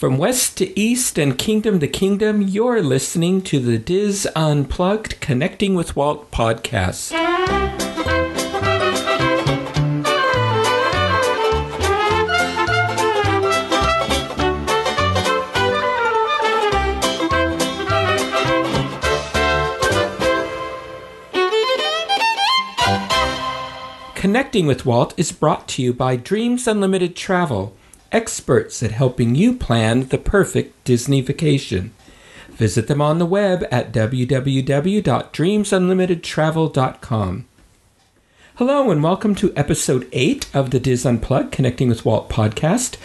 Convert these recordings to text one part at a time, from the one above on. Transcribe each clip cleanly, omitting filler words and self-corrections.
From west to east and kingdom to kingdom, you're listening to the DIS Unplugged Connecting with Walt podcast. Connecting with Walt is brought to you by Dreams Unlimited Travel, experts at helping you plan the perfect Disney vacation. Visit them on the web at www.dreamsunlimitedtravel.com. Hello and welcome to Episode 8 of the DIS Unplugged Connecting with Walt podcast.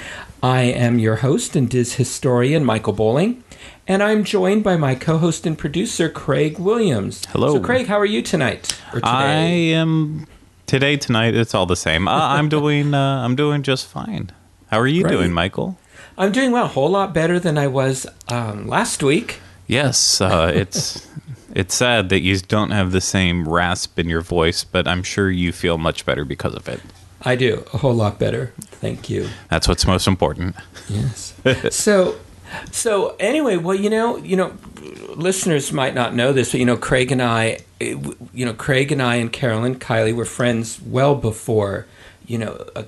I am your host and DIS historian, Michael Bowling, and I'm joined by my co-host and producer, Craig Williams. Hello. So, Craig, how are you tonight? Or today? I am... Today, tonight, it's all the same. I'm doing just fine. How are you doing, Michael? I'm doing well. A whole lot better than I was last week. Yes, it's sad that you don't have the same rasp in your voice, but I'm sure you feel much better because of it. I do. A whole lot better. Thank you. That's what's most important. Yes. So anyway, well, you know, listeners might not know this, but Craig and I and Carolyn, Kylie, were friends well before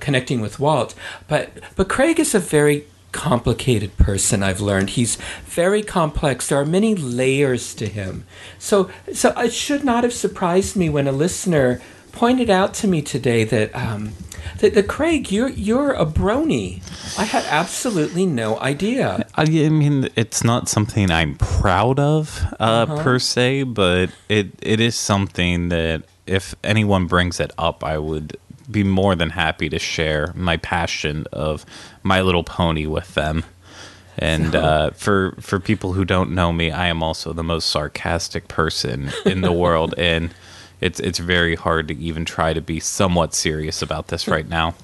Connecting with Walt. But Craig is a very complicated person, I've learned. He's very complex. There are many layers to him. So it should not have surprised me when a listener pointed out to me today that that Craig, you're a brony. I had absolutely no idea. I mean, it's not something I'm proud of per se, but it is something that if anyone brings it up, I would be more than happy to share my passion of My Little Pony with them. And for people who don't know me, I am also the most sarcastic person in the world, and it's very hard to even try to be somewhat serious about this right now.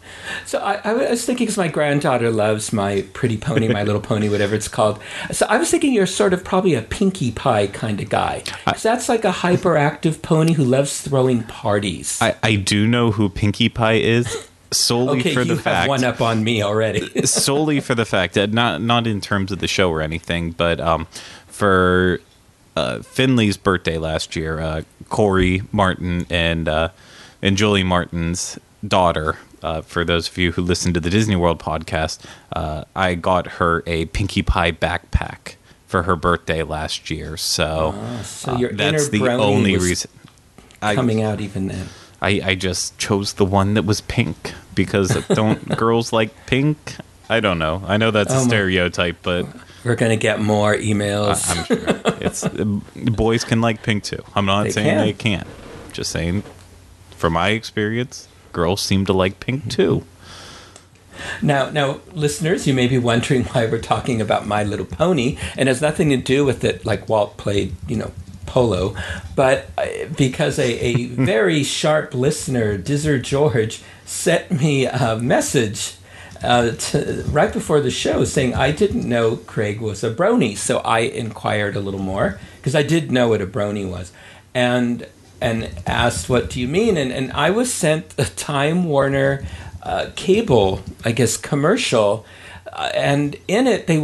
So I was thinking, because my granddaughter loves My Pretty Pony, My Little Pony, whatever it's called. So I was thinking you're sort of probably a Pinkie Pie kind of guy. Because that's like a hyperactive pony who loves throwing parties. I do know who Pinkie Pie is. Solely for the fact. Okay, you have one up on me already. Solely for the fact that, not in terms of the show or anything, but for... Finley's birthday last year, Corey Martin and Julie Martin's daughter, for those of you who listen to the Disney World podcast, I got her a Pinkie Pie backpack for her birthday last year. So your that's the only reason. Coming out even then. I just chose the one that was pink because don't girls like pink? I don't know. I know that's a stereotype, but... We're going to get more emails. I'm sure. Boys can like pink, too. I'm not saying they can't. Just saying, from my experience, girls seem to like pink, too. Now, listeners, you may be wondering why we're talking about My Little Pony, and it has nothing to do with it, like Walt played, polo, but because a very sharp listener, Dizzer George, sent me a message right before the show saying I didn't know Craig was a brony, so I inquired a little more because I did know what a brony was, and asked, what do you mean? And I was sent a Time Warner cable, I guess, commercial, and in it they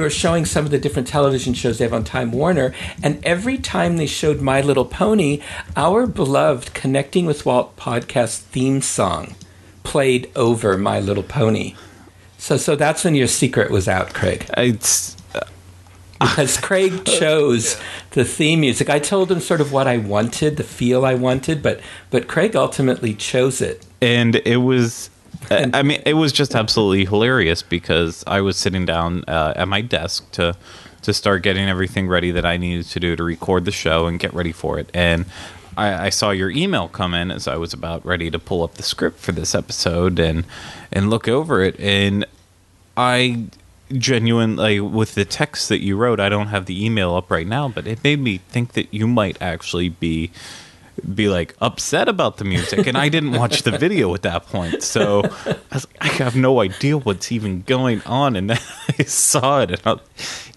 were showing some of the different television shows they have on Time Warner, and every time they showed My Little Pony, our beloved Connecting with Walt podcast theme song played over My Little Pony. So that's when your secret was out, Craig. It's because Craig chose the theme music. I told him sort of what I wanted, the feel I wanted, but Craig ultimately chose it. And it was, I mean, it was just absolutely hilarious because I was sitting down at my desk to start getting everything ready that I needed to do to record the show and get ready for it. And I saw your email come in as I was about ready to pull up the script for this episode and look over it. And I genuinely, with the text that you wrote, I don't have the email up right now, but it made me think that you might actually be like upset about the music. And I didn't watch the video at that point. So I have no idea what's even going on. And then I saw it. And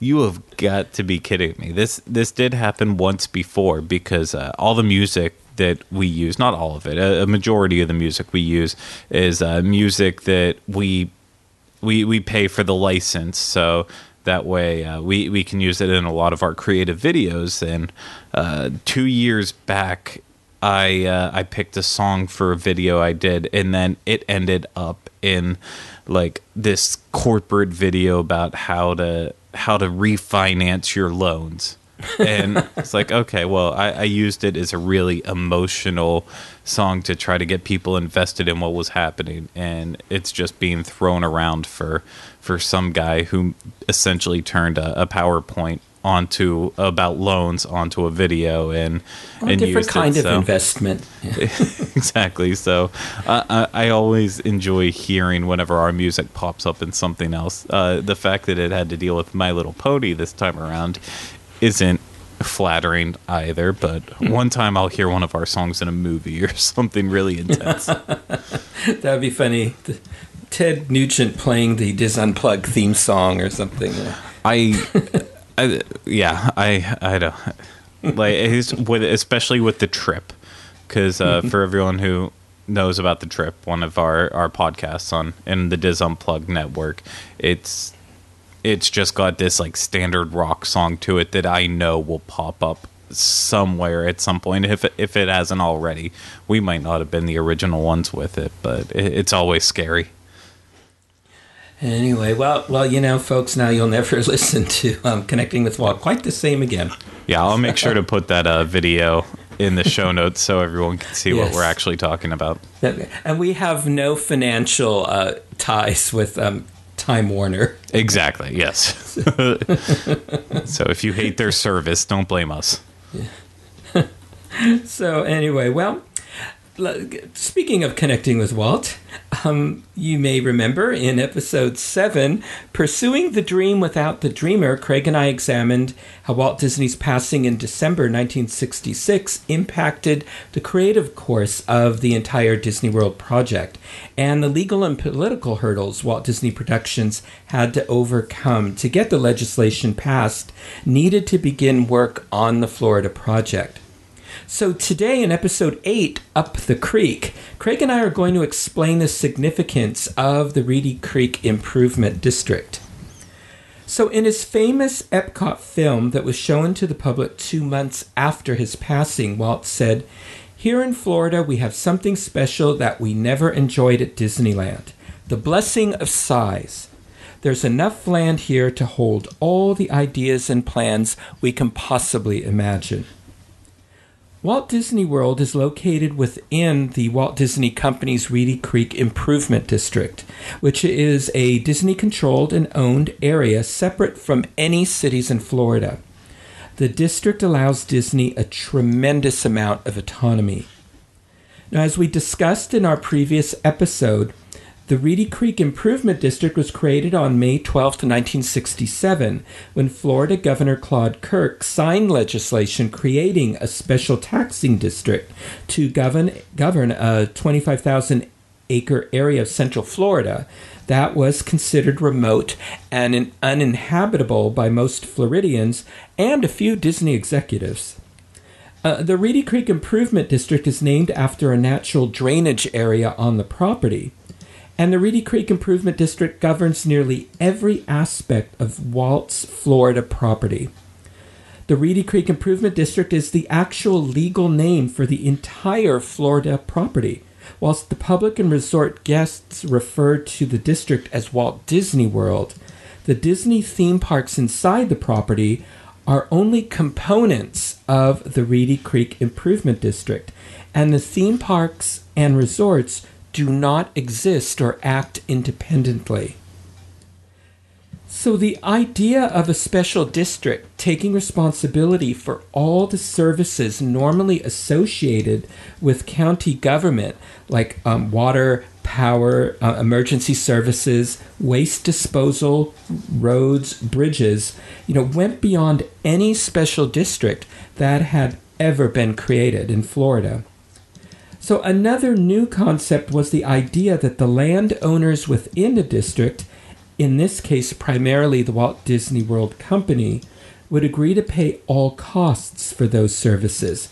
you have got to be kidding me. This did happen once before because all the music that we use, not all of it, a majority of the music we use is music that we we pay for the license, so that way we can use it in a lot of our creative videos. And 2 years back, I picked a song for a video I did, and then it ended up in like this corporate video about how to refinance your loans. And it's like, okay, well, I used it as a really emotional song to try to get people invested in what was happening, and it's just being thrown around for some guy who essentially turned a PowerPoint onto about loans onto a video and different kind of investment. Yeah. Exactly. So I always enjoy hearing whenever our music pops up in something else. The fact that it had to deal with My Little Pony this time around isn't flattering either, but one time I'll hear one of our songs in a movie or something really intense. That would be funny. Ted Nugent playing the DIS Unplugged theme song or something. I don't like it's especially with the trip, because for everyone who knows about the trip, one of our podcasts in the DIS Unplugged network, it's just got this like standard rock song to it that I know will pop up somewhere at some point. If it hasn't already, we might not have been the original ones with it, but it's always scary. Anyway, well, you know, folks, now you'll never listen to Connecting with Walt quite the same again. Yeah, I'll make sure to put that video in the show notes so everyone can see what we're actually talking about. And we have no financial ties with Time Warner. Exactly, yes. So if you hate their service, don't blame us. Yeah. So anyway, well, speaking of Connecting with Walt, you may remember in episode 7, Pursuing the Dream Without the Dreamer, Craig and I examined how Walt Disney's passing in December 1966 impacted the creative course of the entire Disney World project and the legal and political hurdles Walt Disney Productions had to overcome to get the legislation passed needed to begin work on the Florida project. So today in episode 8, Up the Creek, Craig and I are going to explain the significance of the Reedy Creek Improvement District. So in his famous Epcot film that was shown to the public 2 months after his passing, Walt said, "Here in Florida, we have something special that we never enjoyed at Disneyland, the blessing of size. There's enough land here to hold all the ideas and plans we can possibly imagine." Walt Disney World is located within the Walt Disney Company's Reedy Creek Improvement District, which is a Disney-controlled and owned area separate from any cities in Florida. The district allows Disney a tremendous amount of autonomy. Now, as we discussed in our previous episode, the Reedy Creek Improvement District was created on May 12, 1967, when Florida Governor Claude Kirk signed legislation creating a special taxing district to govern a 25,000-acre area of central Florida that was considered remote and uninhabitable by most Floridians and a few Disney executives. The Reedy Creek Improvement District is named after a natural drainage area on the property. And the Reedy Creek Improvement District governs nearly every aspect of Walt's Florida property. The Reedy Creek Improvement District is the actual legal name for the entire Florida property, whilst the public and resort guests refer to the district as Walt Disney World. The Disney theme parks inside the property are only components of the Reedy Creek Improvement District, and the theme parks and resorts do not exist or act independently. So the idea of a special district taking responsibility for all the services normally associated with county government, like water, power, emergency services, waste disposal, roads, bridges, went beyond any special district that had ever been created in Florida. So another new concept was the idea that the landowners within the district, in this case primarily the Walt Disney World Company, would agree to pay all costs for those services.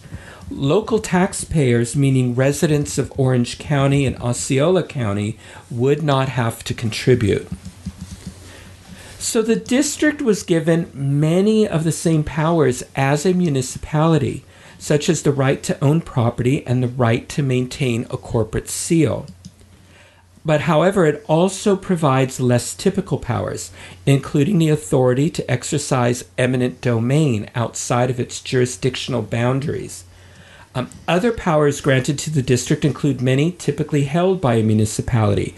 Local taxpayers, meaning residents of Orange County and Osceola County, would not have to contribute. So the district was given many of the same powers as a municipality, such as the right to own property and the right to maintain a corporate seal. But however, it also provides less typical powers, including the authority to exercise eminent domain outside of its jurisdictional boundaries. Other powers granted to the district include many typically held by a municipality,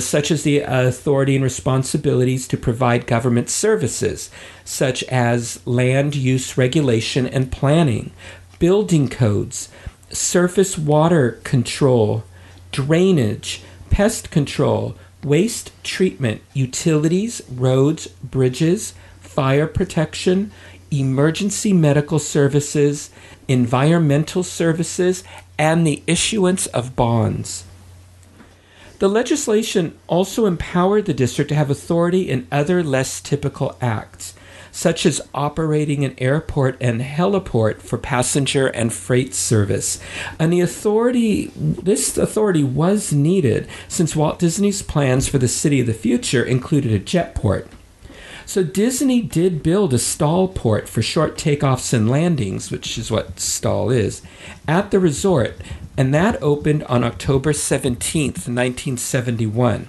such as the authority and responsibilities to provide government services, such as land use regulation and planning, building codes, surface water control, drainage, pest control, waste treatment, utilities, roads, bridges, fire protection, emergency medical services, environmental services, and the issuance of bonds. The legislation also empowered the district to have authority in other less typical acts, such as operating an airport and heliport for passenger and freight service. And this authority was needed since Walt Disney's plans for the city of the future included a jet port. So Disney did build a stall port for short takeoffs and landings, which is what stall is, at the resort, and that opened on October 17th, 1971.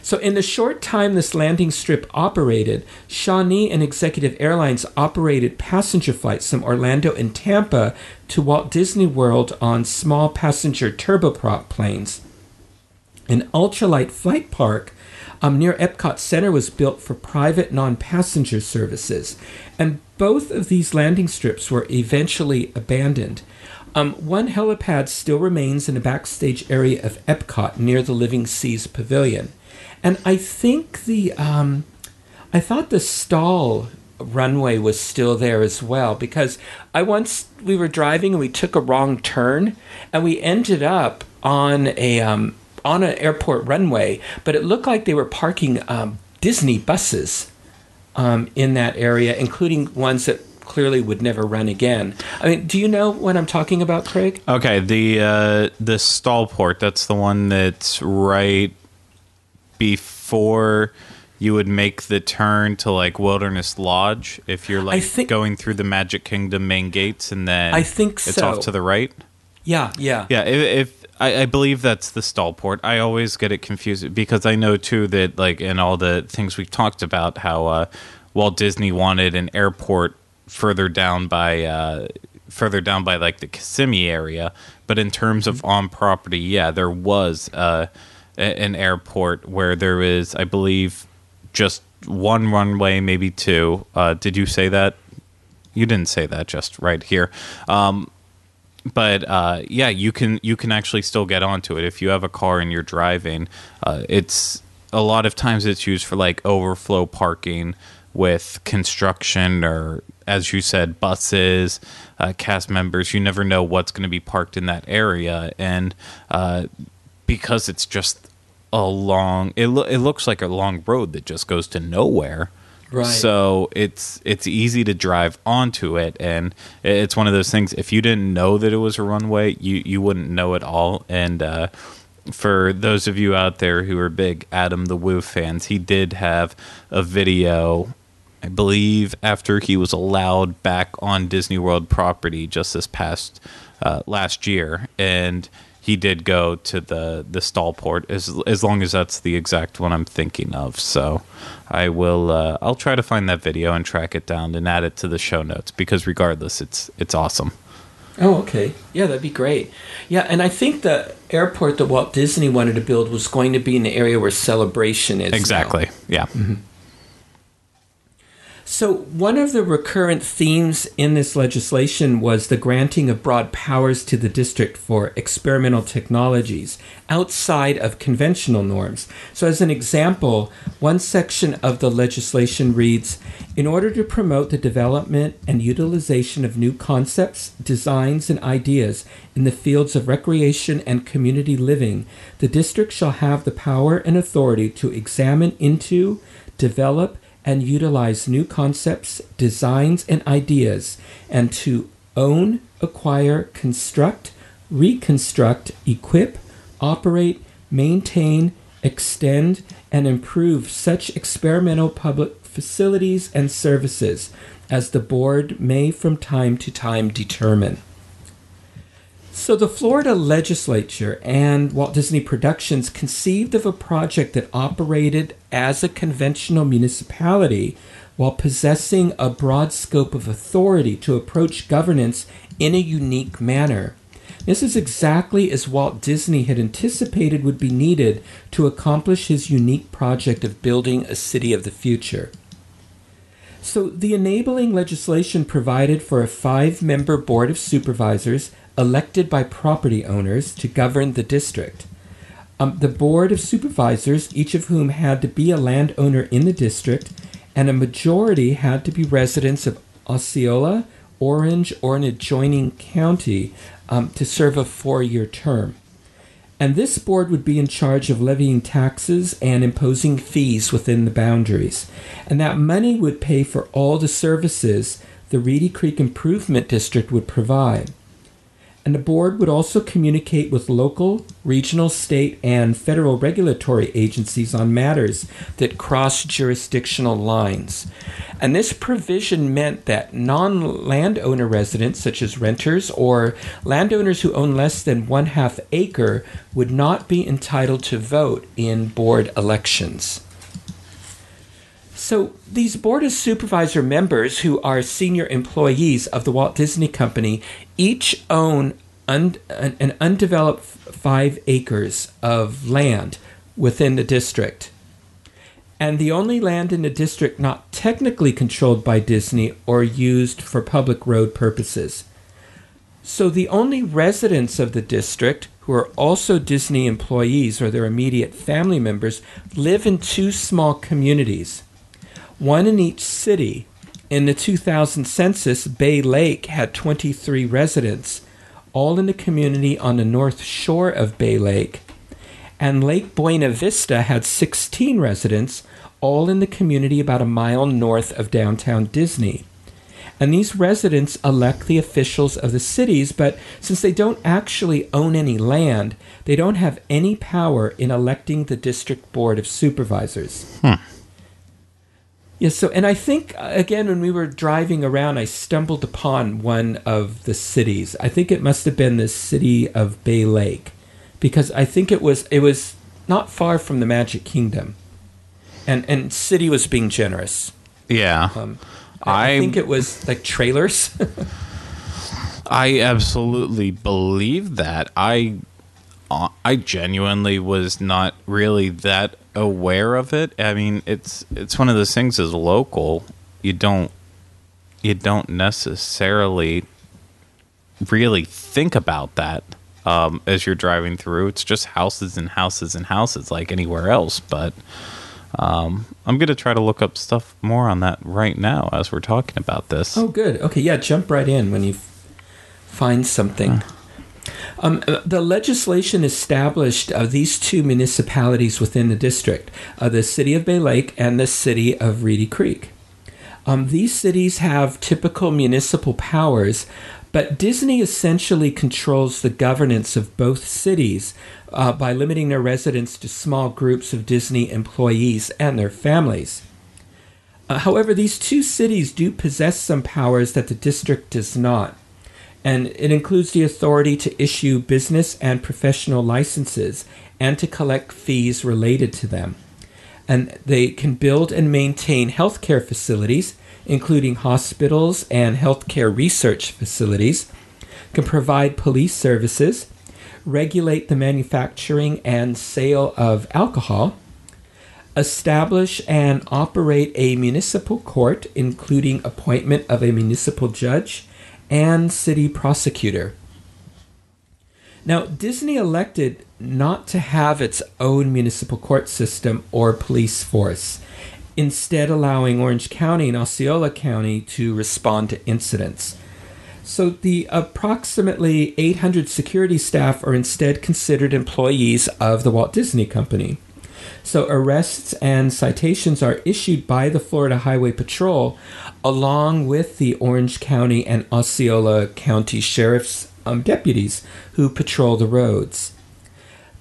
So in the short time this landing strip operated, Shawnee and Executive Airlines operated passenger flights from Orlando and Tampa to Walt Disney World on small passenger turboprop planes. An ultralight flight park near Epcot Center was built for private non-passenger services, and both of these landing strips were eventually abandoned. One helipad still remains in the backstage area of Epcot near the Living Seas Pavilion. And I think I thought the stall runway was still there as well, because we were driving and we took a wrong turn and we ended up on an airport runway, but it looked like they were parking Disney buses in that area, including ones that clearly would never run again. I mean, do you know what I'm talking about, Craig? Okay, the stall port, that's the one that's right before you would make the turn to like Wilderness Lodge, if you're going through the Magic Kingdom main gates, and then I think it's off to the right. Yeah. If I believe that's the stall port. I always get it confused because I know too that like in all the things we've talked about, how Walt Disney wanted an airport further down by like the Kissimmee area, but in terms of on property, yeah, there was an airport where there is, I believe, just one runway, maybe two. Did you say that? You didn't say that just right here. But you can actually still get onto it if you have a car and you're driving. It's a lot of times it's used for like overflow parking with construction or, as you said, buses, cast members. You never know what's going to be parked in that area, and because it's just it looks like a long road that just goes to nowhere. Right. So it's easy to drive onto it, and it's one of those things. If you didn't know that it was a runway, you wouldn't know at all. And for those of you out there who are big Adam the Woo fans, he did have a video, I believe, after he was allowed back on Disney World property just this past last year, and he did go to the stall port, as long as that's the exact one I'm thinking of. So I will I'll try to find that video and track it down and add it to the show notes, because regardless, it's awesome. Oh, okay. Yeah, that'd be great. Yeah, and I think the airport that Walt Disney wanted to build was going to be in the area where Celebration is. Exactly. Now. Yeah. Mm-hmm. So one of the recurrent themes in this legislation was the granting of broad powers to the district for experimental technologies outside of conventional norms. So as an example, one section of the legislation reads, "In order to promote the development and utilization of new concepts, designs, and ideas in the fields of recreation and community living, the district shall have the power and authority to examine into, develop, and utilize new concepts, designs, and ideas, and to own, acquire, construct, reconstruct, equip, operate, maintain, extend, and improve such experimental public facilities and services as the board may from time to time determine. So the Florida legislature and Walt Disney Productions conceived of a project that operated as a conventional municipality while possessing a broad scope of authority to approach governance in a unique manner. This is exactly as Walt Disney had anticipated would be needed to accomplish his unique project of building a city of the future. So the enabling legislation provided for a 5-member board of supervisors elected by property owners to govern the district. The board of supervisors, each of whom had to be a landowner in the district, and a majority had to be residents of Osceola, Orange, or an adjoining county to serve a 4-year term. And this board would be in charge of levying taxes and imposing fees within the boundaries. And that money would pay for all the services the Reedy Creek Improvement District would provide. And the board would also communicate with local, regional, state, and federal regulatory agencies on matters that cross jurisdictional lines. And this provision meant that non-landowner residents, such as renters or landowners who own less than 1/2 acre, would not be entitled to vote in board elections. So these Board of Supervisor members, who are senior employees of the Walt Disney Company, each own an undeveloped 5 acres of land within the district. And the only land in the district not technically controlled by Disney or used for public road purposes. So the only residents of the district who are also Disney employees or their immediate family members live in 2 small communities. One in each city. In the 2000 census, Bay Lake had 23 residents, all in the community on the north shore of Bay Lake. And Lake Buena Vista had 16 residents, all in the community about a mile north of downtown Disney. And these residents elect the officials of the cities, but since they don't actually own any land, they don't have any power in electing the District Board of Supervisors. Yes, so, and I think, again, when we were driving around, I stumbled upon one of the cities. I think it must have been the city of Bay Lake, because I think it was not far from the Magic Kingdom, and city was being generous. Yeah. I think it was like trailers. I absolutely believe that. I genuinely was not really that aware of it. I mean, it's one of those things as local, you don't necessarily really think about that as you're driving through. It's just houses and houses and houses like anywhere else. But I'm going to try to look up stuff more on that right now as we're talking about this. Oh, good. Okay, yeah, jump right in when you find something. The legislation established these 2 municipalities within the district, the city of Bay Lake and the city of Reedy Creek. These cities have typical municipal powers, but Disney essentially controls the governance of both cities by limiting their residents to small groups of Disney employees and their families. However, these 2 cities do possess some powers that the district does not. And it includes the authority to issue business and professional licenses and to collect fees related to them. And they can build and maintain healthcare facilities, including hospitals and healthcare research facilities, can provide police services, regulate the manufacturing and sale of alcohol, establish and operate a municipal court, including appointment of a municipal judge, and city prosecutor. Now, Disney elected not to have its own municipal court system or police force, instead allowing Orange County and Osceola County to respond to incidents. So the approximately 800 security staff are instead considered employees of the Walt Disney Company. So arrests and citations are issued by the Florida Highway Patrol along with the Orange County and Osceola County Sheriff's deputies who patrol the roads.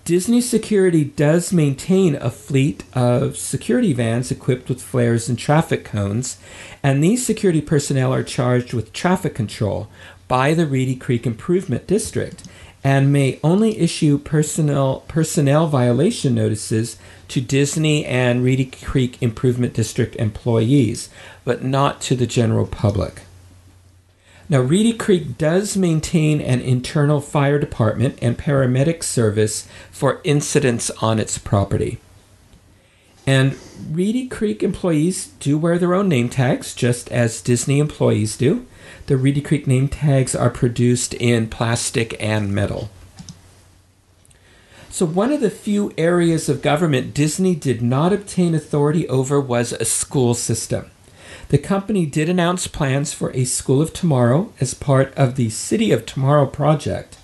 Disney security does maintain a fleet of security vans equipped with flares and traffic cones, and these security personnel are charged with traffic control by the Reedy Creek Improvement District and may only issue personnel violation notices to Disney and Reedy Creek Improvement District employees, but not to the general public. Now, Reedy Creek does maintain an internal fire department and paramedic service for incidents on its property. And Reedy Creek employees do wear their own name tags, just as Disney employees do. The Reedy Creek name tags are produced in plastic and metal. So one of the few areas of government Disney did not obtain authority over was a school system. The company did announce plans for a School of Tomorrow as part of the City of Tomorrow project,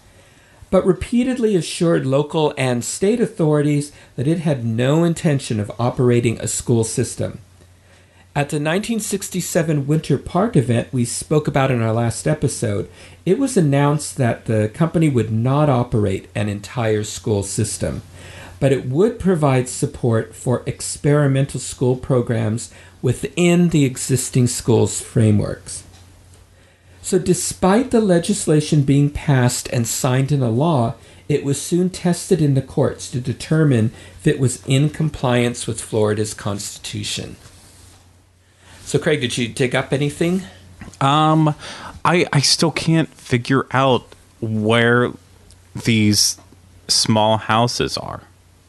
but repeatedly assured local and state authorities that it had no intention of operating a school system. At the 1967 Winter Park event we spoke about in our last episode, it was announced that the company would not operate an entire school system, but it would provide support for experimental school programs within the existing schools' frameworks. So despite the legislation being passed and signed into law, it was soon tested in the courts to determine if it was in compliance with Florida's Constitution. So Craig, did you dig up anything? I still can't figure out where these small houses are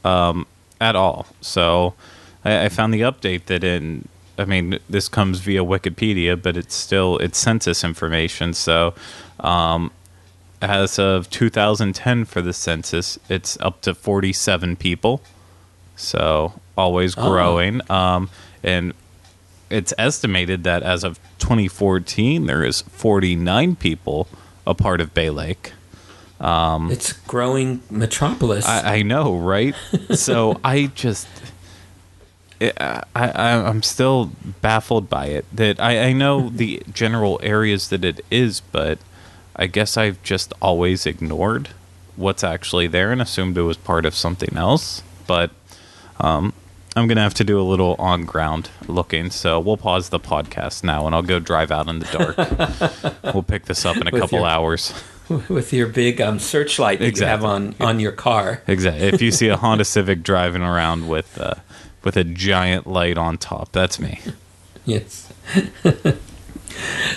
at all. So I found the update that in... I mean, this comes via Wikipedia, but it's census information. So as of 2010 for the census, it's up to 47 people. So always growing. Oh. And it's estimated that as of 2014, there is 49 people a part of Bay Lake. It's a growing metropolis. I know, right? So I just... I'm still baffled by it. That I know the general areas that it is, but I guess I've just always ignored what's actually there and assumed it was part of something else. But I'm going to have to do a little on-ground looking, so we'll pause the podcast now and I'll go drive out in the dark. We'll pick this up in a couple hours. With your big searchlight that you have on your car. Exactly. If you see a Honda Civic driving around with a giant light on top. That's me. Yes.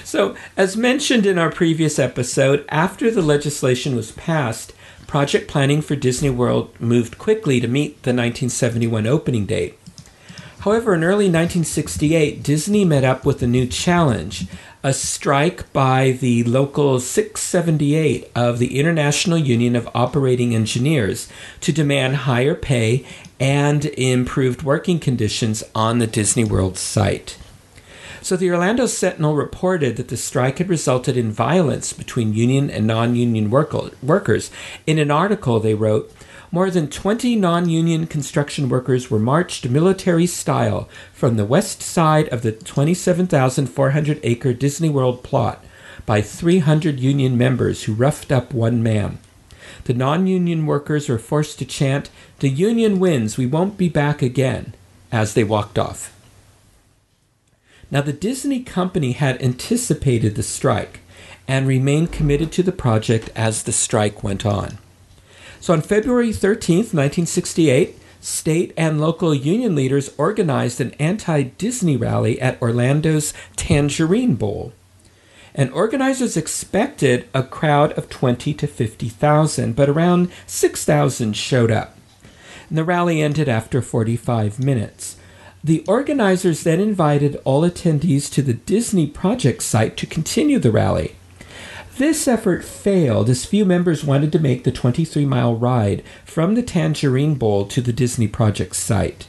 So, as mentioned in our previous episode, after the legislation was passed, project planning for Disney World moved quickly to meet the 1971 opening date. However, in early 1968, Disney met up with a new challenge, a strike by the Local 678 of the International Union of Operating Engineers to demand higher pay and improved working conditions on the Disney World site. So the Orlando Sentinel reported that the strike had resulted in violence between union and non-union workers. In an article they wrote, more than 20 non-union construction workers were marched military style from the west side of the 27,400-acre Disney World plot by 300 union members who roughed up one man. The non-union workers were forced to chant, "The union wins, we won't be back again," as they walked off. Now, the Disney company had anticipated the strike and remained committed to the project as the strike went on. So on February 13th, 1968, state and local union leaders organized an anti-Disney rally at Orlando's Tangerine Bowl. And organizers expected a crowd of 20 to 50,000, but around 6,000 showed up. And the rally ended after 45 minutes. The organizers then invited all attendees to the Disney project site to continue the rally. This effort failed as few members wanted to make the 23-mile ride from the Tangerine Bowl to the Disney project site.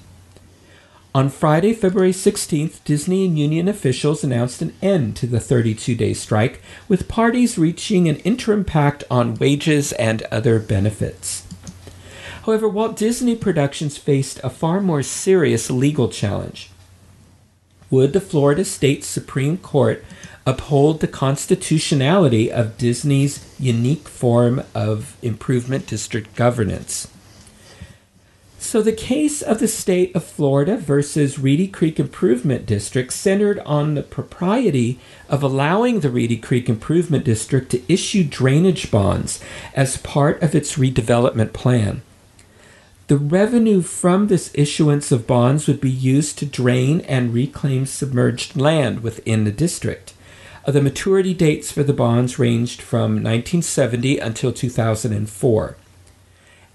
On Friday, February 16th, Disney and union officials announced an end to the 32-day strike, with parties reaching an interim pact on wages and other benefits. However, Walt Disney Productions faced a far more serious legal challenge. Would the Florida State Supreme Court uphold the constitutionality of Disney's unique form of improvement district governance? So the case of the state of Florida versus Reedy Creek Improvement District centered on the propriety of allowing the Reedy Creek Improvement District to issue drainage bonds as part of its redevelopment plan. The revenue from this issuance of bonds would be used to drain and reclaim submerged land within the district. The maturity dates for the bonds ranged from 1970 until 2004.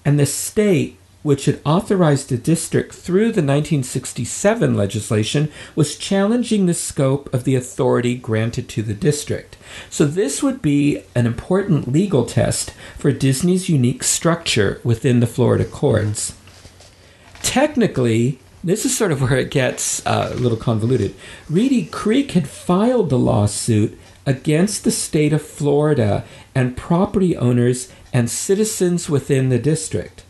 And the state, which had authorized the district through the 1967 legislation, was challenging the scope of the authority granted to the district. So this would be an important legal test for Disney's unique structure within the Florida courts. Technically, this is sort of where it gets a little convoluted. Reedy Creek had filed the lawsuit against the state of Florida and property owners and citizens within the district.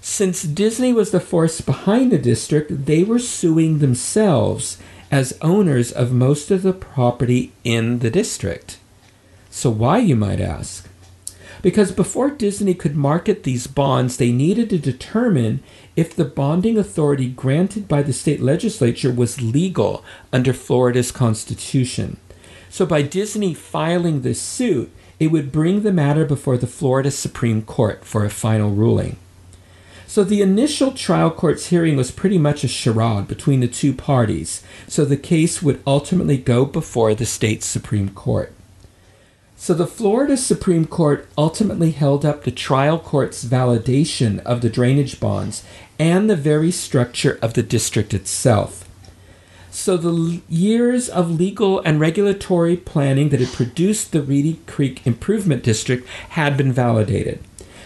Since Disney was the force behind the district, they were suing themselves as owners of most of the property in the district. So why, you might ask? Because before Disney could market these bonds, they needed to determine if the bonding authority granted by the state legislature was legal under Florida's constitution. So by Disney filing this suit, it would bring the matter before the Florida Supreme Court for a final ruling. So the initial trial court's hearing was pretty much a charade between the two parties, so the case would ultimately go before the state Supreme Court. So the Florida Supreme Court ultimately held up the trial court's validation of the drainage bonds and the very structure of the district itself. So the years of legal and regulatory planning that had produced the Reedy Creek Improvement District had been validated.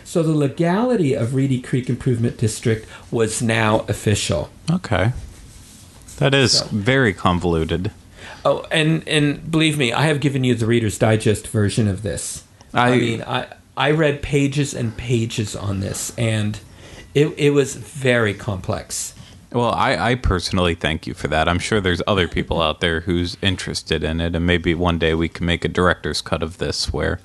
So the legality of Reedy Creek Improvement District was now official. Okay. That is very convoluted. Oh, and believe me, I have given you the Reader's Digest version of this. I mean, I read pages and pages on this, and it was very complex. Well, I personally thank you for that. I'm sure there's other people out there who's interested in it, and maybe one day we can make a director's cut of this where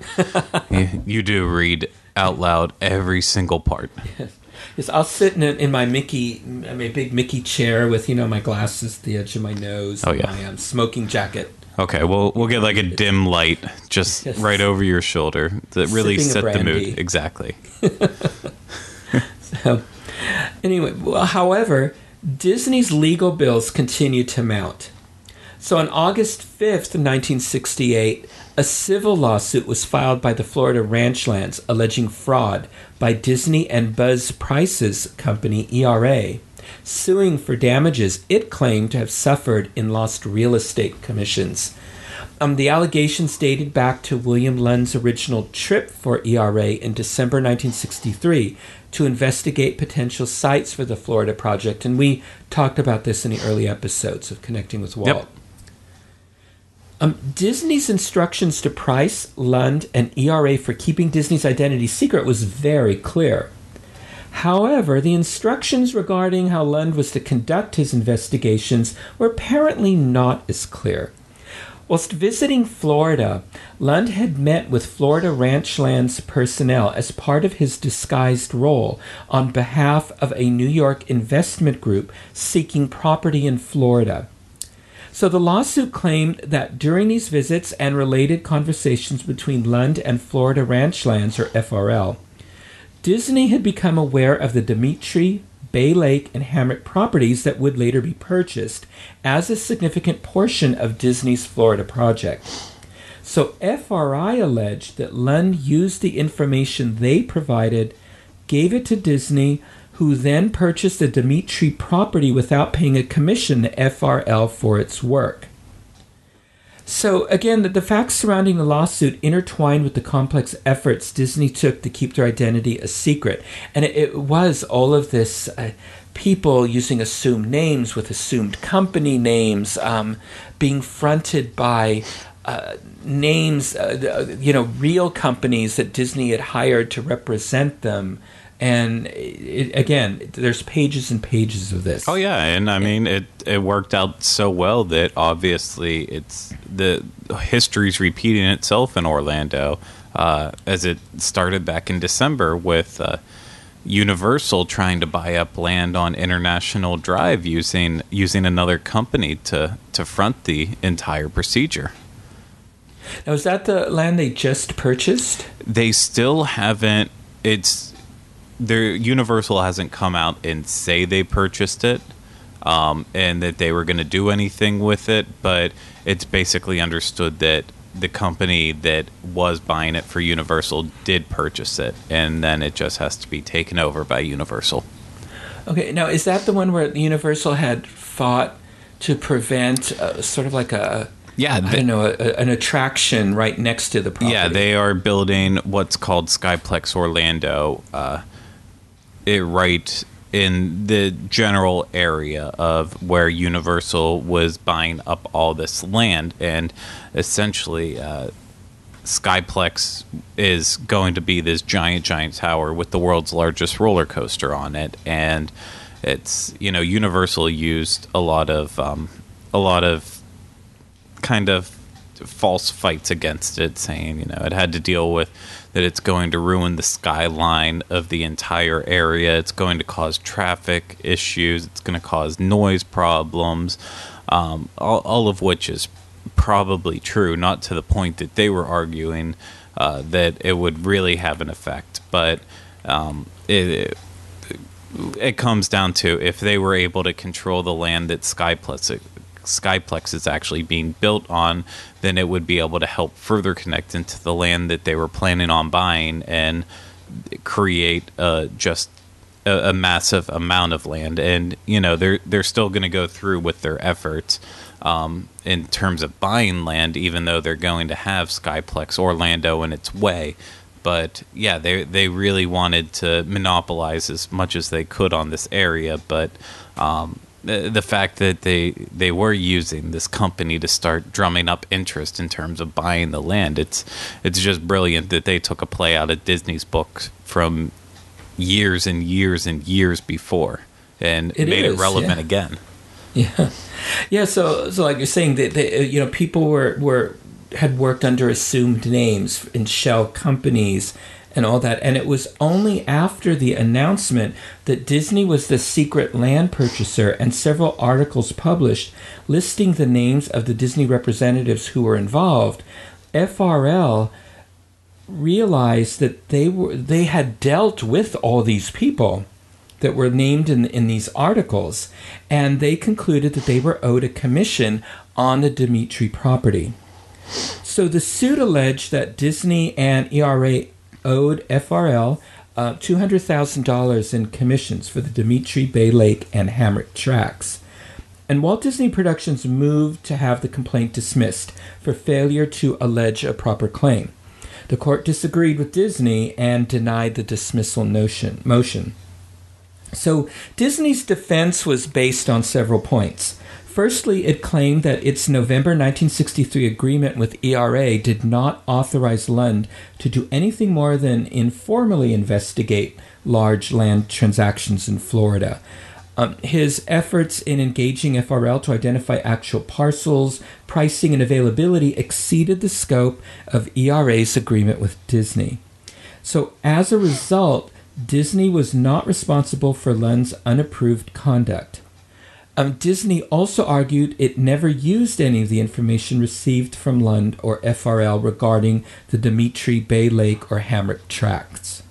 you do read out loud every single part. Yes, I'll sit in my big Mickey chair with, my glasses at the edge of my nose. Oh, yeah. And my smoking jacket. Okay, we'll get like a dim light just right over your shoulder that really set the mood. Exactly. So, anyway, however, Disney's legal bills continue to mount. So on August 5th, 1968, a civil lawsuit was filed by the Florida Ranch Lands alleging fraud by Disney and Buzz Price's company, ERA, suing for damages it claimed to have suffered in lost real estate commissions. The allegations dated back to William Lund's original trip for ERA in December 1963 to investigate potential sites for the Florida project, and we talked about this in the early episodes of Connecting with Walt. Yep. Disney's instructions to Price, Lund, and ERA for keeping Disney's identity secret was very clear. However, the instructions regarding how Lund was to conduct his investigations were apparently not as clear. Whilst visiting Florida, Lund had met with Florida Ranch Lands personnel as part of his disguised role on behalf of a New York investment group seeking property in Florida. So the lawsuit claimed that during these visits and related conversations between Lund and Florida Ranch Lands, or FRL, Disney had become aware of the Dimitri, Bay Lake, and Hammock properties that would later be purchased as a significant portion of Disney's Florida project. So FRI alleged that Lund used the information they provided, gave it to Disney, who then purchased the Dimitri property without paying a commission to FRL for its work. So again, the facts surrounding the lawsuit intertwined with the complex efforts Disney took to keep their identity a secret. And it was all of this people using assumed names with assumed company names, being fronted by names, real companies that Disney had hired to represent them. And again, there's pages and pages of this. Oh, yeah. And I mean, it worked out so well that obviously the history's repeating itself in Orlando as it started back in December with Universal trying to buy up land on International Drive using another company to front the entire procedure. Now, is that the land they just purchased? They still haven't. Universal hasn't come out and say they purchased it, and that they were going to do anything with it. But it's basically understood that the company that was buying it for Universal did purchase it, and then it just has to be taken over by Universal. Okay, now is that the one where Universal had fought to prevent sort of like a... Yeah, I don't know, an attraction right next to the property. Yeah, they are building what's called Skyplex Orlando right in the general area of where Universal was buying up all this land. And essentially, Skyplex is going to be this giant tower with the world's largest roller coaster on it. And it's, you know, Universal used a lot of kind of false fights against it, saying, you know, it had to deal with that it's going to ruin the skyline of the entire area, it's going to cause traffic issues, it's going to cause noise problems, all of which is probably true, not to the point that they were arguing that it would really have an effect, but it comes down to if they were able to control the land that Skyplex is actually being built on, then it would be able to help further connect into the land that they were planning on buying and create just a massive amount of land. And, you know, they're still going to go through with their efforts in terms of buying land, even though they're going to have Skyplex Orlando in its way. But, yeah, they really wanted to monopolize as much as they could on this area, but... the fact that they were using this company to start drumming up interest in terms of buying the land, it's just brilliant that they took a play out of Disney's book from years and years and years before and made it relevant again. Yeah. Yeah, so like you're saying, that they, you know, people had worked under assumed names in shell companies and all that. And it was only after the announcement that Disney was the secret land purchaser and several articles published listing the names of the Disney representatives who were involved, FRL realized that they had dealt with all these people that were named in these articles, and they concluded that they were owed a commission on the Dimitri property. So the suit alleged that Disney and ERA owed FRL $200,000 in commissions for the Dimitri, Bay Lake, and Hammock tracks. And Walt Disney Productions moved to have the complaint dismissed for failure to allege a proper claim. The court disagreed with Disney and denied the dismissal motion. So Disney's defense was based on several points. Firstly, it claimed that its November 1963 agreement with ERA did not authorize Lund to do anything more than informally investigate large land transactions in Florida. His efforts in engaging FRL to identify actual parcels, pricing, and availability exceeded the scope of ERA's agreement with Disney. So as a result, Disney was not responsible for Lund's unapproved conduct. Disney also argued it never used any of the information received from Lund or FRL regarding the Dimitri, Bay Lake, or Hammock tracts.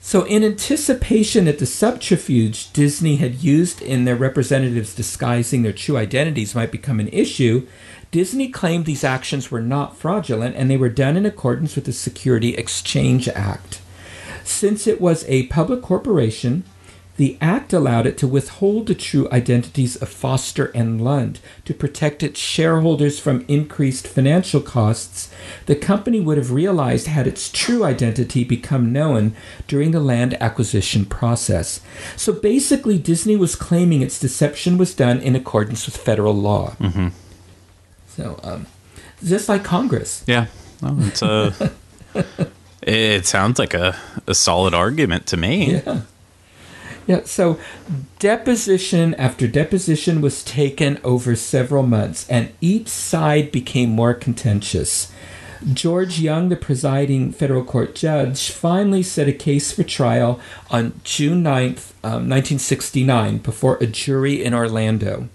So in anticipation that the subterfuge Disney had used in their representatives disguising their true identities might become an issue, Disney claimed these actions were not fraudulent and they were done in accordance with the Security Exchange Act. Since it was a public corporation, the act allowed it to withhold the true identities of Foster and Lund to protect its shareholders from increased financial costs the company would have realized had its true identity become known during the land acquisition process. So basically, Disney was claiming its deception was done in accordance with federal law. Mm-hmm. So, just like Congress. Yeah. Well, it sounds like a solid argument to me. Yeah. Yeah, so deposition after deposition was taken over several months, and each side became more contentious. George Young, the presiding federal court judge, finally set a case for trial on June 9th, 1969, before a jury in Orlando.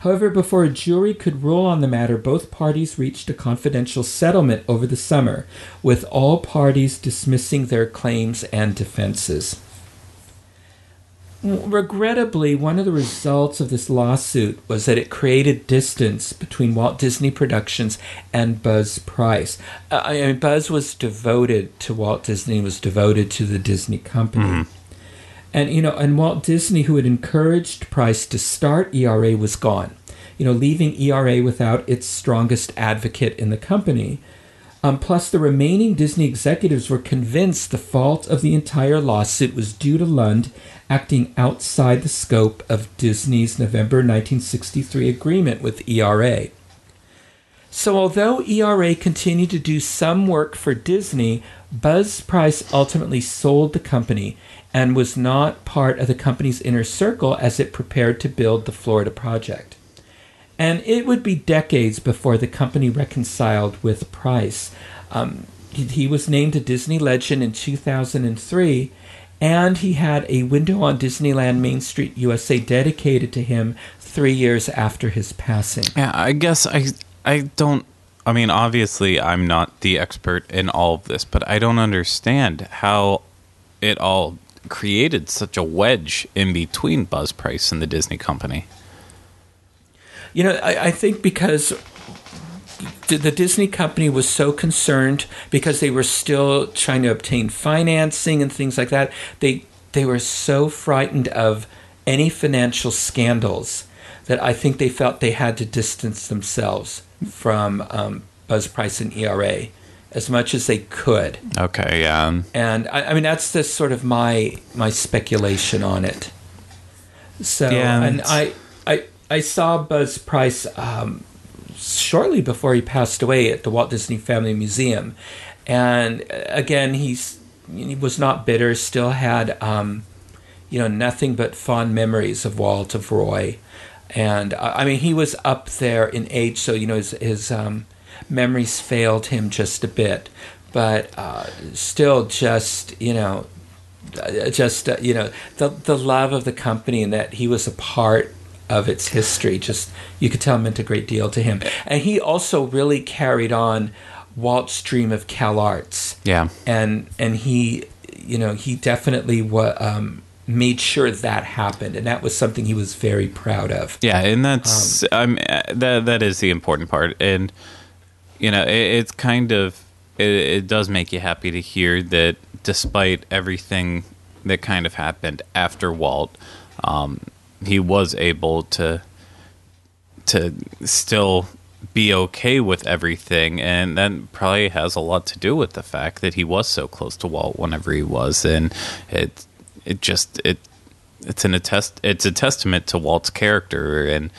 However, before a jury could rule on the matter, both parties reached a confidential settlement over the summer, with all parties dismissing their claims and defenses. Regrettably, one of the results of this lawsuit was that it created distance between Walt Disney Productions and Buzz Price. Buzz was devoted to Walt Disney, was devoted to the Disney company. Mm-hmm. And Walt Disney, who had encouraged Price to start ERA, was gone, leaving ERA without its strongest advocate in the company. Plus, the remaining Disney executives were convinced the fault of the entire lawsuit was due to Lund acting outside the scope of Disney's November 1963 agreement with ERA. So although ERA continued to do some work for Disney, Buzz Price ultimately sold the company and was not part of the company's inner circle as it prepared to build the Florida project. And it would be decades before the company reconciled with Price. He was named a Disney legend in 2003, and he had a window on Disneyland Main Street USA dedicated to him 3 years after his passing. Yeah, I guess I mean, obviously I'm not the expert in all of this, but I don't understand how it all created such a wedge in between Buzz Price and the Disney company. I think because the Disney company was so concerned, because they were still trying to obtain financing and things like that, they were so frightened of any financial scandals that I think they felt they had to distance themselves from Buzz Price and ERA as much as they could. Okay, yeah. And I mean, that's just sort of my speculation on it. So, yeah, and I saw Buzz Price shortly before he passed away at the Walt Disney Family Museum. And again, he was not bitter, still had, nothing but fond memories of Walt, of Roy. And I mean, he was up there in age, so, his memories failed him just a bit. But still just, the love of the company and that he was a part of its history, just you could tell, meant a great deal to him. And he also really carried on Walt's dream of Cal Arts. Yeah. And he, he definitely made sure that happened, and that was something he was very proud of. Yeah, and that's that is the important part. And it's kind of it does make you happy to hear that despite everything that kind of happened after Walt, he was able to still be okay with everything, and that probably has a lot to do with the fact that he was so close to Walt whenever he was, and it's a testament to Walt's character, and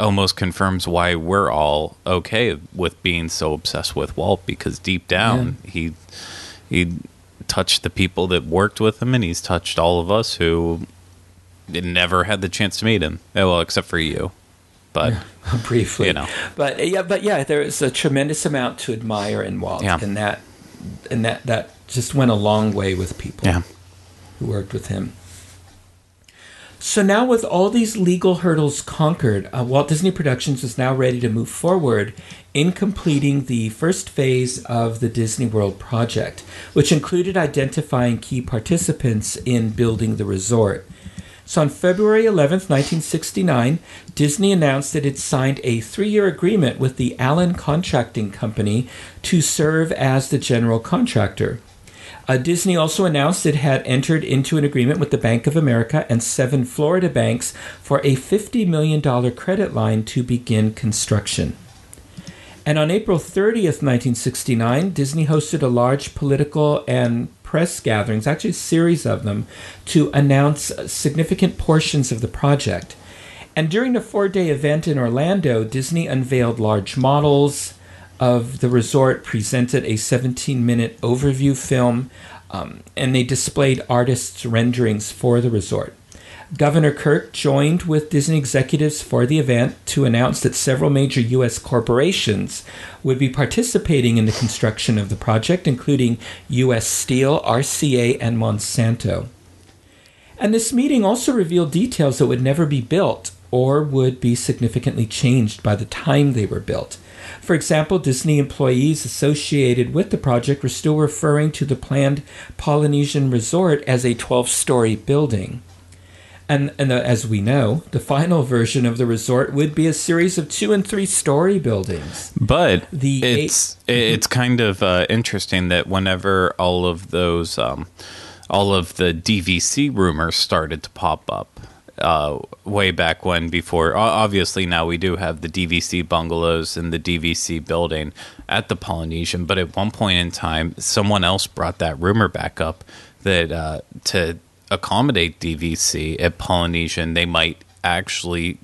almost confirms why we're all okay with being so obsessed with Walt, because deep down he touched the people that worked with him, and he's touched all of us who never had the chance to meet him. Well, except for you, but briefly, But there is a tremendous amount to admire in Walt, and that just went a long way with people who worked with him. So now, with all these legal hurdles conquered, Walt Disney Productions is now ready to move forward in completing the first phase of the Disney World project, which included identifying key participants in building the resort. So on February 11th, 1969, Disney announced that it signed a 3-year agreement with the Allen Contracting Company to serve as the general contractor. Disney also announced it had entered into an agreement with the Bank of America and 7 Florida banks for a $50 million credit line to begin construction. And on April 30th, 1969, Disney hosted a large political and press gatherings, actually a series of them, to announce significant portions of the project. And during the 4-day event in Orlando, Disney unveiled large models of the resort, presented a 17-minute overview film, and they displayed artists' renderings for the resort. Governor Kirk joined with Disney executives for the event to announce that several major U.S. corporations would be participating in the construction of the project, including U.S. Steel, RCA, and Monsanto. And this meeting also revealed details that would never be built or would be significantly changed by the time they were built. For example, Disney employees associated with the project were still referring to the planned Polynesian Resort as a 12-story building. And as we know, the final version of the resort would be a series of 2- and 3-story buildings. But it's kind of interesting that whenever all of those, all of the DVC rumors started to pop up way back when before, obviously now we do have the DVC bungalows and the DVC building at the Polynesian. But at one point in time, someone else brought that rumor back up that to accommodate DVC at Polynesian, they might actually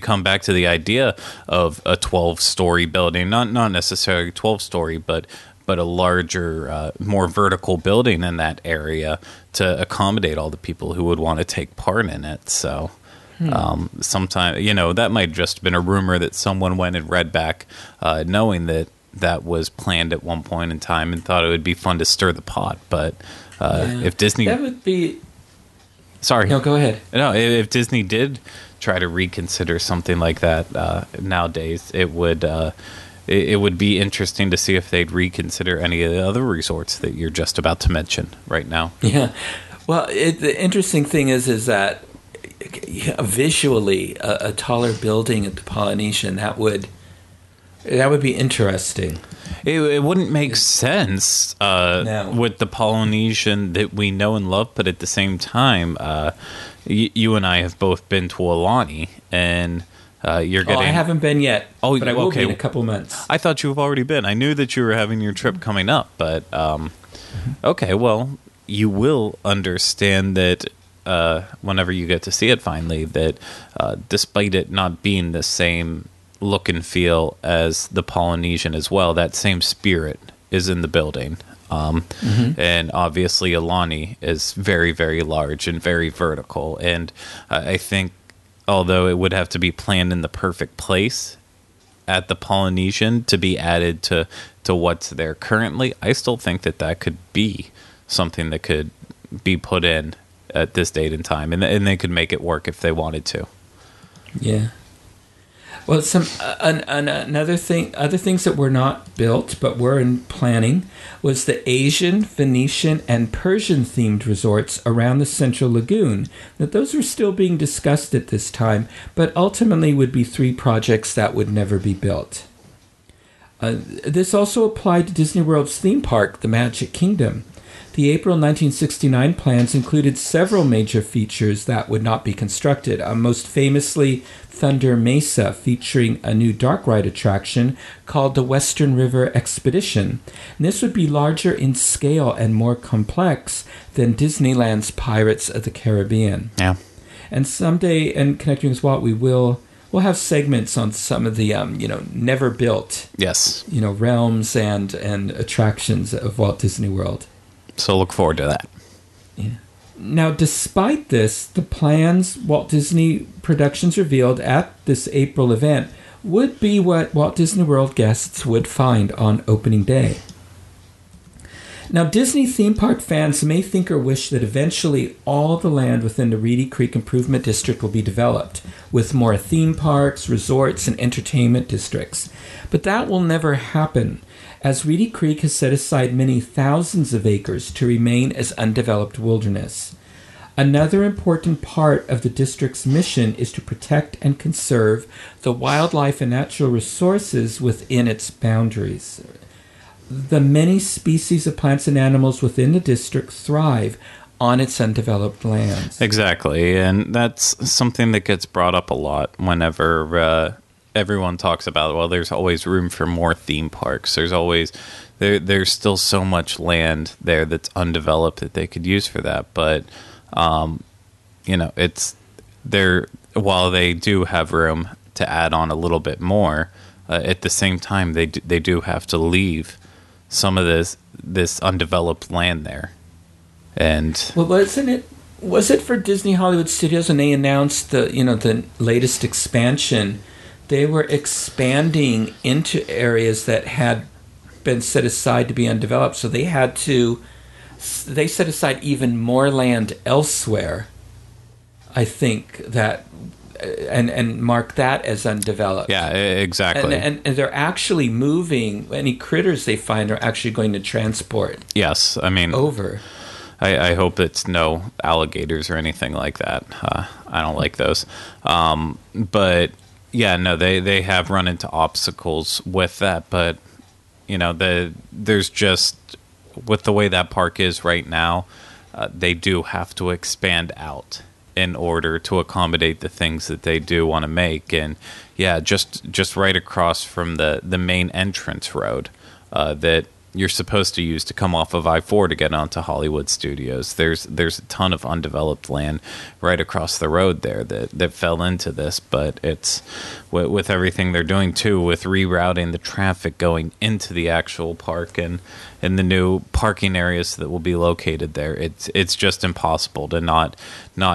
come back to the idea of a 12-story building, not necessarily 12-story, but a larger, more vertical building in that area to accommodate all the people who would want to take part in it. So sometimes, you know, that might have just been a rumor that someone went and read back, knowing that was planned at one point in time and thought it would be fun to stir the pot, but if Disney... That would be... Sorry. No, go ahead. No, if Disney did try to reconsider something like that nowadays, it would be interesting to see if they'd reconsider any of the other resorts that you're just about to mention right now. Yeah. Well, the interesting thing is that visually a taller building at the Polynesian, that would be interesting. It wouldn't make sense with the Polynesian that we know and love, but at the same time, you and I have both been to Aulani, and you're getting... Oh, I haven't been yet, but I will be in a couple months. I thought you've already been. I knew that you were having your trip coming up, but okay, well, you will understand that whenever you get to see it finally, that despite it not being the same look and feel as the Polynesian as well, that same spirit is in the building. And obviously Aulani is very, very large and very vertical. And I think although it would have to be planned in the perfect place at the Polynesian to be added to what's there currently, I still think that could be something that could be put in at this date and time. And they could make it work if they wanted to. Yeah. Well, other things that were not built but were in planning was the Asian, Venetian, and Persian-themed resorts around the Central Lagoon. That those were still being discussed at this time, but ultimately would be 3 projects that would never be built. This also applied to Disney World's theme park, the Magic Kingdom. The April 1969 plans included several major features that would not be constructed, most famously Thunder Mesa, featuring a new dark ride attraction called the Western River Expedition. And this would be larger in scale and more complex than Disneyland's Pirates of the Caribbean. Yeah. And someday in Connecting with Walt, we'll have segments on some of the never built realms and attractions of Walt Disney World. So look forward to that. Yeah. Now, despite this, the plans Walt Disney Productions revealed at this April event would be what Walt Disney World guests would find on opening day. Now, Disney theme park fans may think or wish that eventually all the land within the Reedy Creek Improvement District will be developed, with more theme parks, resorts, and entertainment districts. But that will never happen, as Reedy Creek has set aside many thousands of acres to remain as undeveloped wilderness. Another important part of the district's mission is to protect and conserve the wildlife and natural resources within its boundaries. The many species of plants and animals within the district thrive on its undeveloped lands. Exactly, and that's something that gets brought up a lot whenever... everyone talks about, well, there's always room for more theme parks. There's always, there's still so much land there that's undeveloped that they could use for that. But, it's there, while they do have room to add on a little bit more, at the same time, they do have to leave some of this undeveloped land there. And well, isn't it Was it for Disney Hollywood Studios when they announced the, you know, the latest expansion? They were expanding into areas that had been set aside to be undeveloped, so they had to, they set aside even more land elsewhere, I think, that and mark that as undeveloped. Yeah, exactly. And they're actually moving, any critters they find are actually going to transport. Yes, I mean, over. I hope it's no alligators or anything like that. I don't like those. But yeah, no, they have run into obstacles with that. But you know, there's just, with the way that park is right now, they do have to expand out in order to accommodate the things that they do want to make. And yeah, just right across from the main entrance road that you're supposed to use to come off of I-4 to get onto Hollywood Studios. There's a ton of undeveloped land right across the road there that fell into this, but it's with everything they're doing too, with rerouting the traffic going into the actual park and the new parking areas that will be located there. It's just impossible to not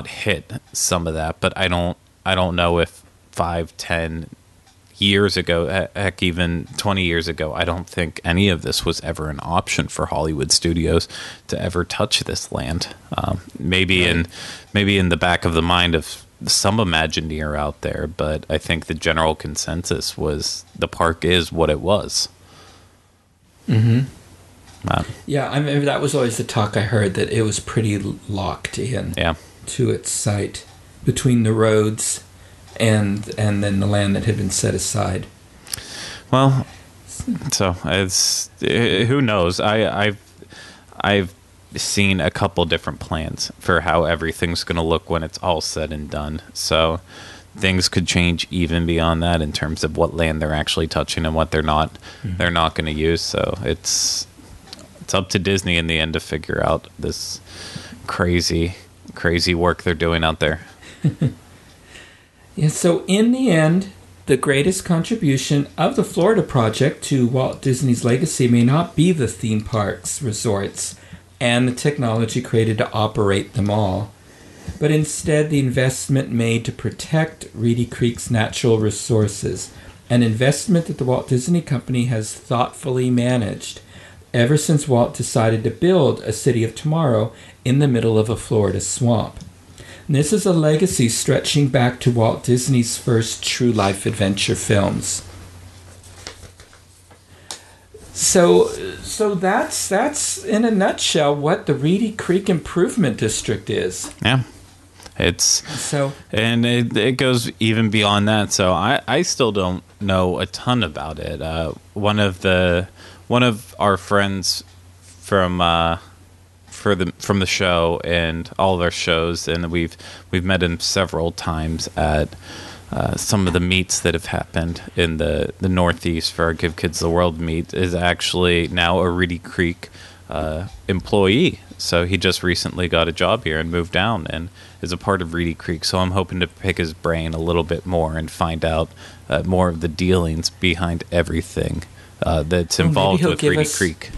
hit some of that. But I don't know if 5, 10 years ago, heck, even 20 years ago, I don't think any of this was ever an option for Hollywood Studios to ever touch this land. Maybe in the back of the mind of some Imagineer out there, but I think the general consensus was the park is what it was. Mm-hmm. Yeah, I mean, that was always the talk I heard, that it was pretty locked in to its site between the roads and then the land that had been set aside. Well, so who knows? I've seen a couple different plans for how everything's going to look when it's all said and done. So things could change even beyond that in terms of what land they're actually touching and what they're not. Mm-hmm. They're not going to use. So it's up to Disney in the end to figure out this crazy work they're doing out there. Yeah, so in the end, the greatest contribution of the Florida project to Walt Disney's legacy may not be the theme parks, resorts, and the technology created to operate them all, but instead the investment made to protect Reedy Creek's natural resources, an investment that the Walt Disney Company has thoughtfully managed ever since Walt decided to build a city of tomorrow in the middle of a Florida swamp. And this is a legacy stretching back to Walt Disney's first true life adventure films. So that's in a nutshell what the Reedy Creek Improvement District is. Yeah. It goes even beyond that. So I still don't know a ton about it. One of our friends from the show and all of our shows, and we've met him several times at some of the meets that have happened in the Northeast for our Give Kids the World meet, is actually now a Reedy Creek employee. So he just recently got a job here and moved down and is a part of Reedy Creek. So I'm hoping to pick his brain a little bit more and find out more of the dealings behind everything that's involved with Reedy Creek.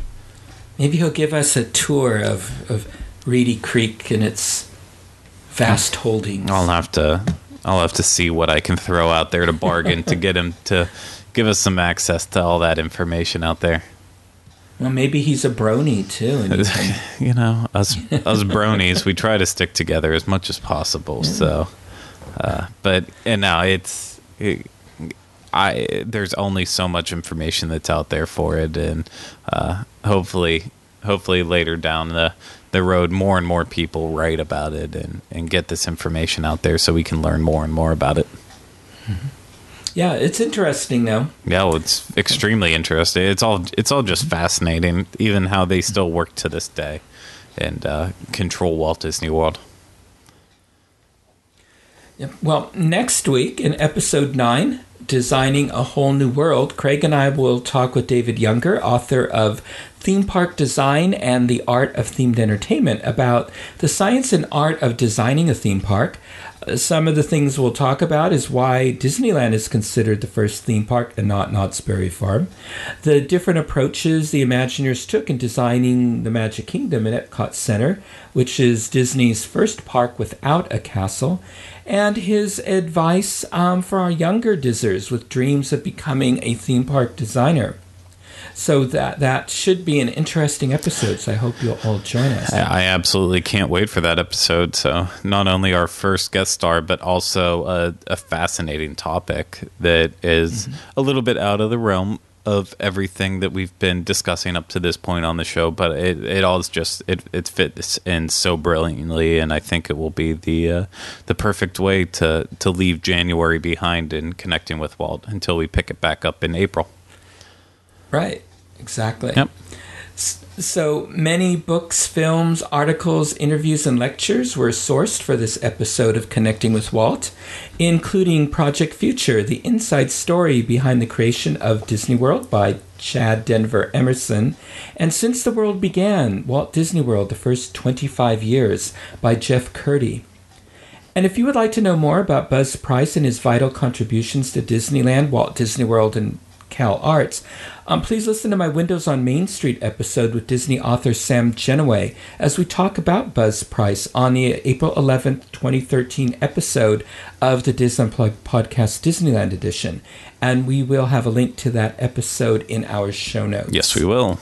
Maybe he'll give us a tour of Reedy Creek and its vast holdings. I'll have to see what I can throw out there to bargain to get him to give us some access to all that information out there. Well, maybe he's a brony too. And you know, us bronies, we try to stick together as much as possible. Yeah. So, there's only so much information that's out there for it, and hopefully later down the road, more and more people write about it and get this information out there so we can learn more and more about it. Yeah, it's interesting though. Yeah, well, it's extremely interesting. It's all just fascinating, even how they still work to this day and control Walt Disney World. Well, next week in episode 9, Designing a Whole New World, Craig and I will talk with David Younger, author of Theme Park Design and the Art of Themed Entertainment, about the science and art of designing a theme park, Some of the things we'll talk about is why Disneyland is considered the first theme park and not Knott's Berry Farm, the different approaches the Imagineers took in designing the Magic Kingdom at Epcot Center, which is Disney's first park without a castle, and his advice for our younger Dizzers with dreams of becoming a theme park designer. So that should be an interesting episode, so I hope you'll all join us. I absolutely can't wait for that episode. So not only our first guest star, but also a fascinating topic that is a little bit out of the realm of everything that we've been discussing up to this point on the show, but it fits in so brilliantly, and I think it will be the perfect way to leave January behind in Connecting with Walt until we pick it back up in April. Right, exactly. Yep. So many books, films, articles, interviews, and lectures were sourced for this episode of Connecting with Walt, including Project Future, the inside story behind the creation of Disney World by Chad Denver Emerson, and Since the World Began, Walt Disney World, the First 25 Years by Jeff Curdy. And if you would like to know more about Buzz Price and his vital contributions to Disneyland, Walt Disney World, and Cal Arts, please listen to my Windows on Main Street episode with Disney author Sam Genoway as we talk about Buzz Price on the April 11th, 2013 episode of the DIS Unplugged podcast Disneyland Edition. And we will have a link to that episode in our show notes. Yes, we will.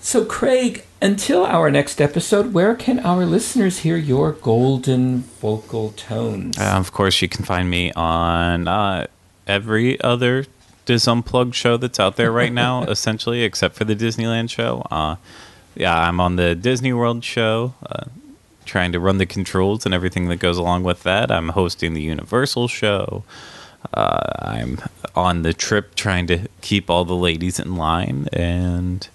So, Craig, until our next episode, where can our listeners hear your golden vocal tones? Of course, you can find me on every other DIS Unplugged show that's out there right now, essentially, except for the Disneyland show. I'm on the Disney World show, trying to run the controls and everything that goes along with that. I'm hosting the Universal show. I'm on the trip trying to keep all the ladies in line, and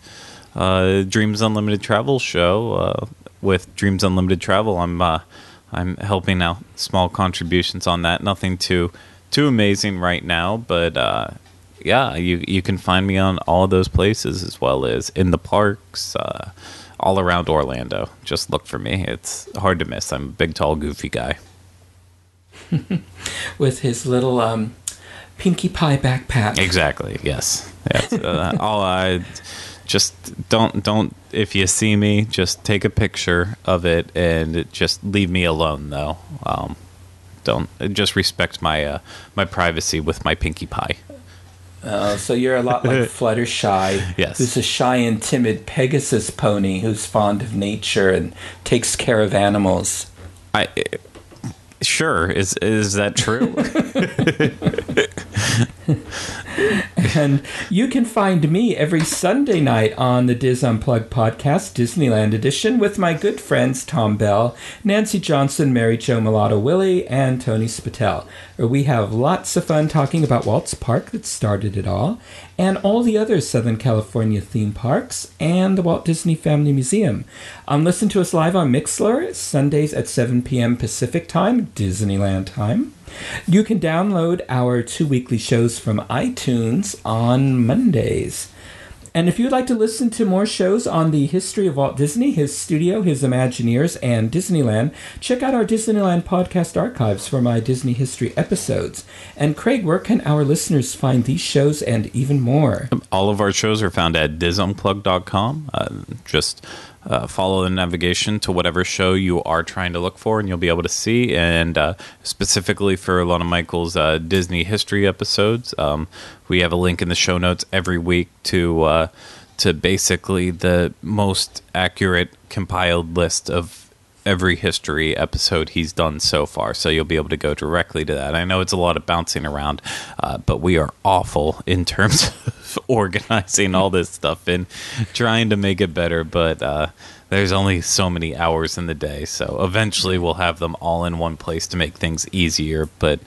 Dreams Unlimited Travel show. With Dreams Unlimited Travel, I'm helping out small contributions on that. Nothing too amazing right now, but you can find me on all of those places, as well as in the parks, all around Orlando. Just look for me. It's hard to miss. I'm a big, tall, goofy guy. With his little Pinkie Pie backpack. Exactly, yes. Just don't, if you see me, just take a picture of it and just leave me alone, though. Don't, just respect my my privacy with my Pinkie Pie. So you're a lot like Fluttershy, yes, who's a shy and timid Pegasus pony who's fond of nature and takes care of animals. Sure, is that true? And you can find me every Sunday night on the DIS Unplugged podcast, Disneyland Edition, with my good friends Tom Bell, Nancy Johnson, Mary Jo Mulatto-Willie, and Tony Spatel, where we have lots of fun talking about Walt's Park that started it all, and all the other Southern California theme parks, and the Walt Disney Family Museum. Listen to us live on Mixlr, Sundays at 7 p.m. Pacific Time, Disneyland time. You can download our 2 weekly shows from iTunes on Mondays. And if you'd like to listen to more shows on the history of Walt Disney, his studio, his Imagineers, and Disneyland, check out our Disneyland podcast archives for my Disney history episodes. And Craig, where can our listeners find these shows and even more? All of our shows are found at disunplug.com. Follow the navigation to whatever show you are trying to look for, and you'll be able to see. And specifically for a lot of Michael's Disney history episodes, we have a link in the show notes every week to basically the most accurate compiled list of every history episode he's done so far. So you'll be able to go directly to that. I know it's a lot of bouncing around, but we are awful in terms of organizing all this stuff and trying to make it better. But there's only so many hours in the day. So eventually we'll have them all in one place to make things easier. But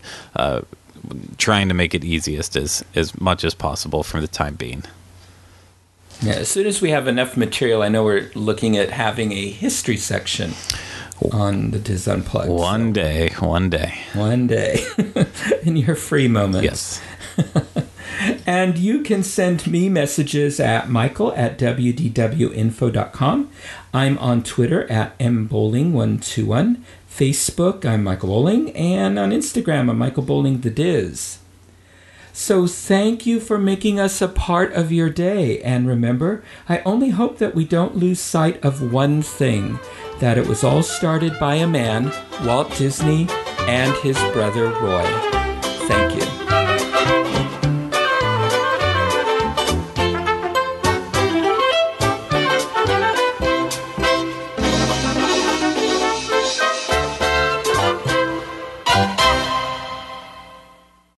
trying to make it easiest as much as possible for the time being. Yeah, as soon as we have enough material, I know we're looking at having a history section on the DIS Unplugged. One day. In your free moments. Yes. And you can send me messages at michael@wdwinfo.com. I'm on Twitter at mbowling121, Facebook, I'm Michael Bowling, and on Instagram, I'm Michael Bowling the Diz. So thank you for making us a part of your day. And remember, I only hope that we don't lose sight of one thing, that it was all started by a man, Walt Disney, and his brother Roy.